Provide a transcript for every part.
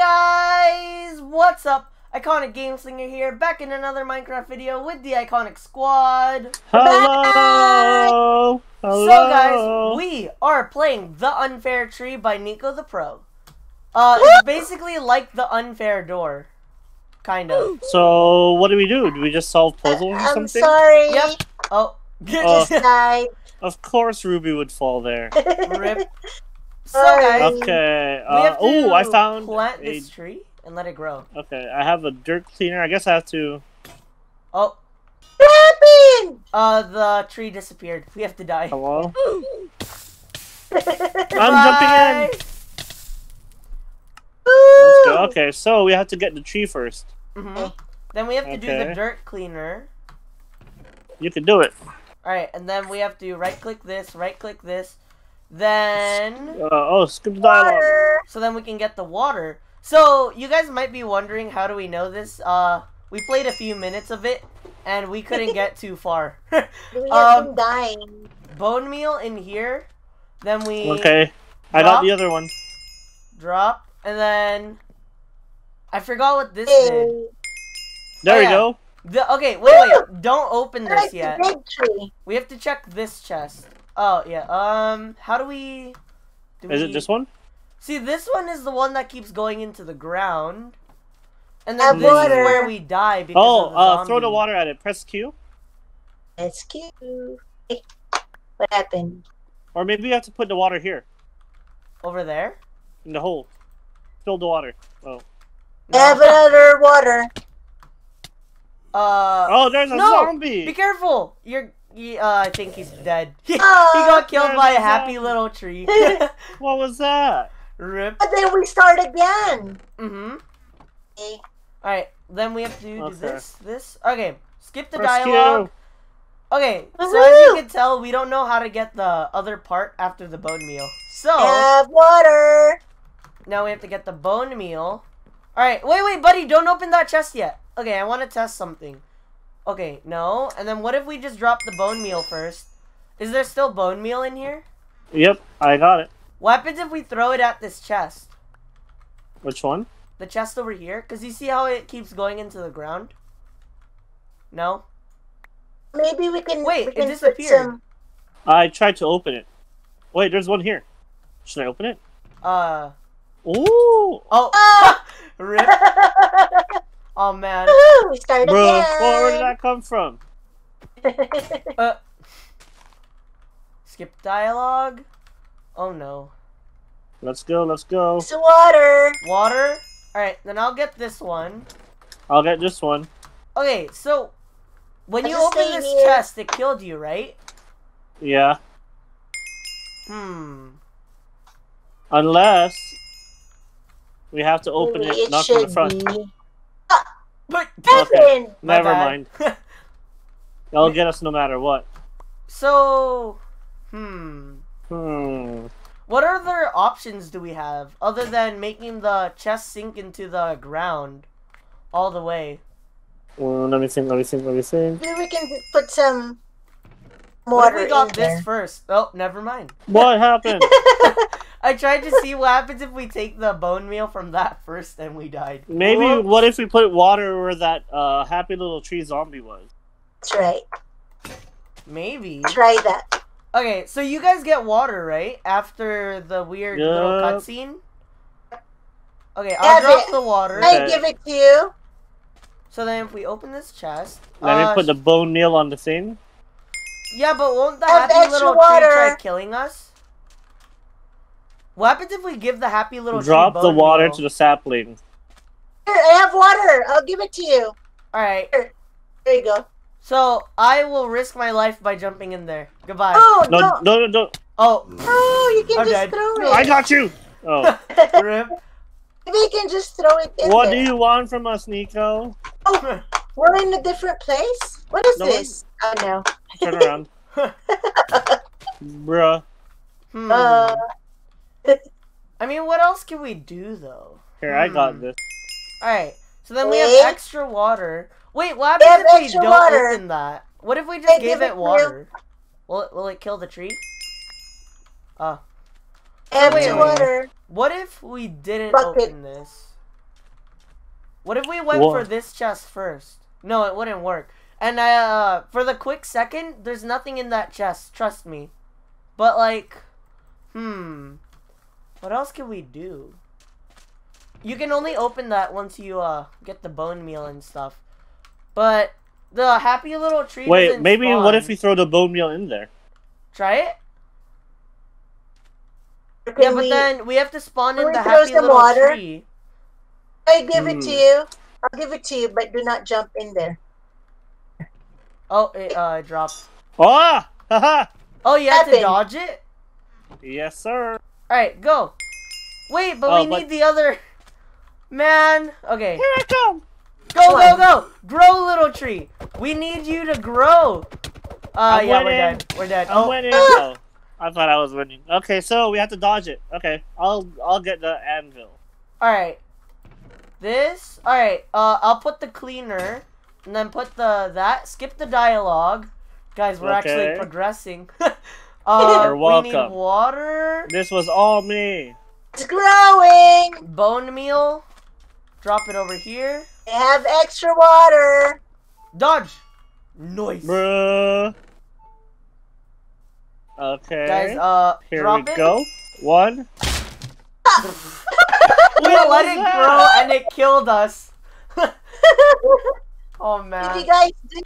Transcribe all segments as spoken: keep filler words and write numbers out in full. guys, what's up? Iconic Gameslinger here, back in another Minecraft video with the Iconic Squad. Hello! Hello! So guys, we are playing The Unfair Tree by Nico the Pro. Uh, it's basically like The Unfair Door. Kind of. So, what do we do? Do we just solve puzzles uh, or something? I'm sorry! Yep. Oh. Uh, of course Ruby would fall there. Rip. So guys, okay. Uh, oh, I found plant a... this tree and let it grow. Okay, I have a dirt cleaner. I guess I have to. Oh, what happened? Uh, the tree disappeared. We have to die. Hello. I'm jumping in. Let's go. Okay, so we have to get the tree first. Mm-hmm. Then we have to okay. do the dirt cleaner. You can do it. All right, and then we have to right-click this, right-click this. Then uh, oh, skip the dialogue. So then we can get the water. So you guys might be wondering, how do we know this? Uh, we played a few minutes of it, and we couldn't get too far. we um, dying. Bone meal in here. Then we okay. I drop, got the other one. Drop, and then I forgot what this hey. did. There oh, we yeah. go. The, okay, wait, wait. Don't open this yet. We have to check this chest. Oh, yeah. Um, how do we... Do is we... it this one? See, this one is the one that keeps going into the ground. And then this water. is where we die because oh, of the uh, throw the water at it. Press Q. Press Q. What happened? Or maybe you have to put the water here. Over there? In the hole. Fill the water. Oh. Have no. another water. Uh, oh, there's a no, zombie! Be careful! You're... He, uh, I think he's dead. He, oh, he got killed by a happy that. little tree. What was that? Rip. But then we start again. Mm-hmm. Okay. Alright, then we have to do okay. this, this. Okay, skip the First dialogue. Q. Okay, so as you can tell, we don't know how to get the other part after the bone meal. So... Have water! Now we have to get the bone meal. Alright, wait, wait, buddy, don't open that chest yet. Okay, I want to test something. Okay, no. And then what if we just drop the bone meal first? Is there still bone meal in here? Yep, I got it. What happens if we throw it at this chest? Which one? The chest over here. Because you see how it keeps going into the ground? No? Maybe we can... Wait, we can it disappeared. Some... I tried to open it. Wait, there's one here. Should I open it? Uh... Ooh! Oh! Ah! Rip. Oh man. We started Bro, again. Where did that come from? uh, skip dialogue. Oh no. Let's go, let's go. It's water. Water? Alright, then I'll get this one. I'll get this one. Okay, so when I'm you open this here. chest, it killed you, right? Yeah. Hmm. Unless we have to open Maybe it, it not from the front. Be. But okay. Never mind. They'll get us no matter what. So, hmm. Hmm. What other options do we have other than making the chest sink into the ground all the way? Well, let me think. Let me think. Let me think. Maybe we can put some water. What if we got in this there? first? Oh, never mind. What happened? I tried to see what happens if we take the bone meal from that first and we died. Maybe Oops. what if we put water where that uh, happy little tree zombie was? That's right. Maybe. Try that. Okay, so you guys get water, right? After the weird yep. little cutscene? Okay, I'll Have drop it. the water. I okay. give it to you. So then if we open this chest... Let uh, me put the bone meal on the thing. Yeah, but won't the Have happy little water. tree try killing us? What happens if we give the happy little drop the water meal? to the sapling? Here, I have water. I'll give it to you. All right. Here. There you go. So I will risk my life by jumping in there. Goodbye. Oh no! No! No! no, no. Oh. Oh, you can I'm just dead. throw it. I got you. Oh. Rip. We can just throw it in What there. do you want from us, Nico? Oh, we're in a different place. What is no this? One? Oh no. Turn around. Bruh. Hmm. Uh. I mean, what else can we do, though? Here, hmm. I got this. Alright, so then Wait. we have extra water. Wait, what happens we if we don't water. open that? What if we just I gave it water? Will it, will it kill the tree? Ah. Uh. Wait, water. What if we didn't Bucket. open this? What if we went what? for this chest first? No, it wouldn't work. And I, uh, for the quick second, there's nothing in that chest. Trust me. But, like, hmm. What else can we do? You can only open that once you, uh, get the bone meal and stuff. But the happy little tree Wait, doesn't maybe spawn. What if we throw the bone meal in there? Try it? Can yeah, but we, then we have to spawn in the happy little water? tree. I give mm. it to you. I'll give it to you, but do not jump in there. Oh, it uh, dropped. Oh! Haha! Oh, you have Happen. to dodge it? Yes, sir. Alright, go. Wait, but oh, we but... need the other... Man. Okay. Here I come! Go, go, go! Grow, little tree! We need you to grow! Uh, yeah, winning. we're dead. We're dead. I'm oh. winning. Ah! Oh, I thought I was winning. Okay, so we have to dodge it. Okay, I'll I'll get the anvil. Alright. This? Alright, uh, I'll put the cleaner... And then put the that. Skip the dialogue, guys. We're okay. actually progressing. uh, You're welcome. We need water. This was all me. It's growing. Bone meal. Drop it over here. I have extra water. Dodge. Nice. Bruh. Okay. Guys, uh, here drop we it. go. One. we let it that? grow and it killed us. Oh man! Did you guys do?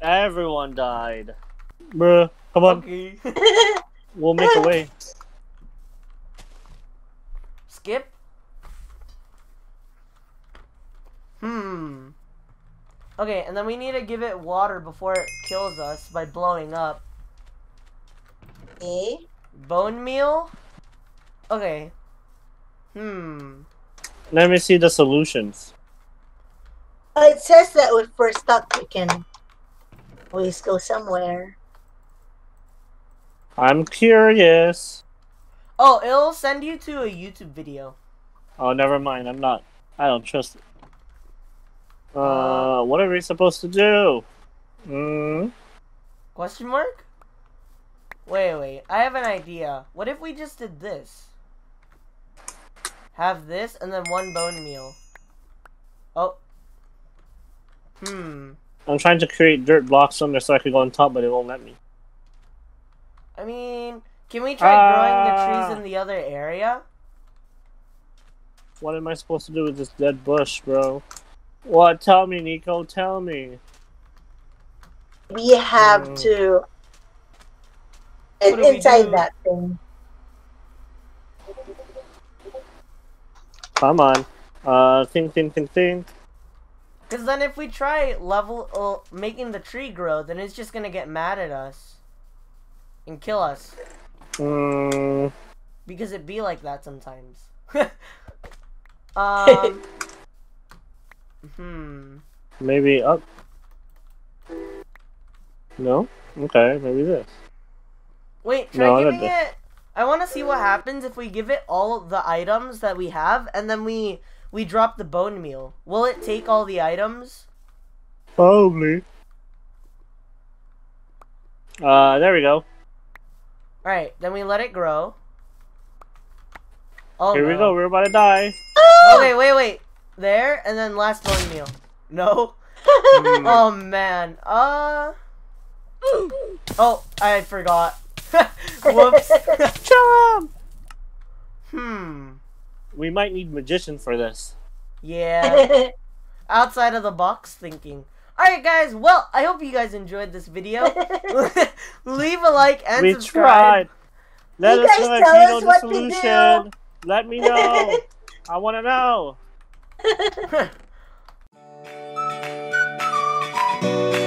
Everyone died. Bruh, come on. Okay. We'll make a way. Skip. Hmm. Okay, and then we need to give it water before it kills us by blowing up. Eh? Bone meal. Okay. Hmm. Let me see the solutions. Uh, it says that if we're stuck, we can always go somewhere. I'm curious. Oh, it'll send you to a YouTube video. Oh, never mind. I'm not. I don't trust it. Uh, uh what are we supposed to do? Hmm? Question mark? Wait, wait. I have an idea. What if we just did this? Have this and then one bone meal. Oh. Hmm. I'm trying to create dirt blocks on there so I could go on top, but it won't let me. I mean, can we try uh, growing the trees in the other area? What am I supposed to do with this dead bush, bro? What? Tell me, Nico. Tell me. We have um, to... Inside that thing. Come on. Uh, think, think, think, think. Because then if we try level uh, making the tree grow, then it's just going to get mad at us and kill us. Mm. Because it be like that sometimes. um, hmm. Maybe up? No? Okay, maybe this. Wait, try no, giving I it... I want to see what happens if we give it all the items that we have, and then we... We dropped the bone meal. Will it take all the items? Probably. Uh, there we go. Alright, then we let it grow. Oh, Here no. we go, we're about to die. Oh, wait, wait, wait. There, and then last bone meal. No? Oh, man. Uh. Oh, I forgot. Whoops. Jump! Hmm. We might need magician for this. Yeah. Outside of the box thinking. Alright guys, well, I hope you guys enjoyed this video. Leave a like and we subscribe. Tried. Let you us guys know if you know the solution. Let me know. I want to know.